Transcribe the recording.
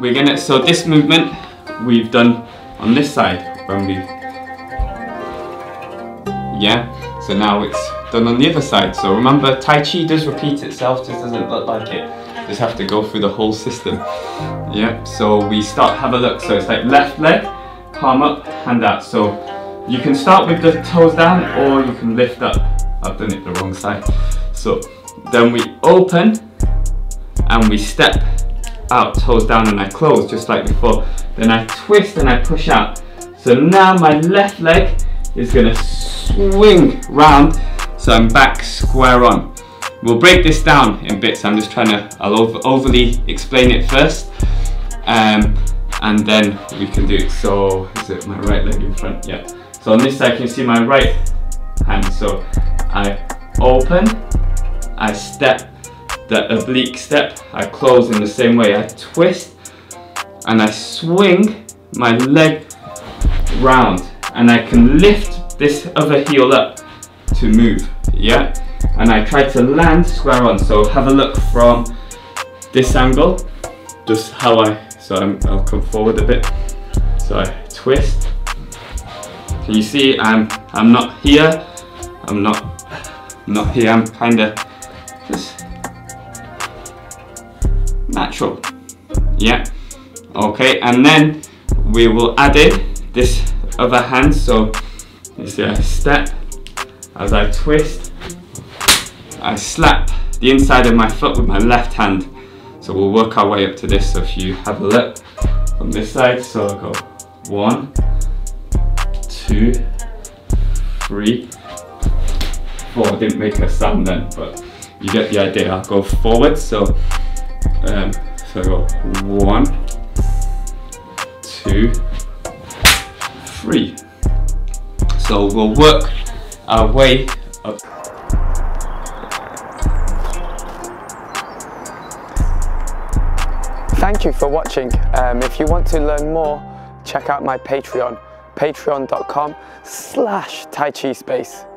we're gonna, so this movement we've done on this side when we, yeah, so now it's done on the other side. So remember, Tai Chi does repeat itself, just doesn't look like it. Just have to go through the whole system. Yeah, so we start, have a look. So it's like left leg, palm up, hand out. So you can start with the toes down or you can lift up. I've done it the wrong side. So then we open and we step out, toes down, and I close just like before. Then I twist and I push out. So now my left leg is gonna swing round, so I'm back square on. We'll break this down in bits. I'm just trying to, I'll overly explain it first, and then we can do it. So is it my right leg in front? Yeah. So on this side, you can see my right hand. So I open, I step, the oblique step, I close in the same way. I twist and I swing my leg round, and I can lift this other heel up to move. Yeah. And I try to land square on. So have a look from this angle, just how I, so I'll come forward a bit. So I twist. Can you see I'm not here, I'm not here, I'm kind of just natural. Yeah, okay. And then we will add in this other hand. So you see I step, as I twist, I slap the inside of my foot with my left hand. So we'll work our way up to this. So if you have a look on this side, so I'll go 1, 2, 3, 4. I didn't make a sound then, but you get the idea. I'll go forward. So, so I go 1, 2, 3. So we'll work our way up. Thank you for watching. If you want to learn more, check out my Patreon, patreon.com/Tai Chi Space.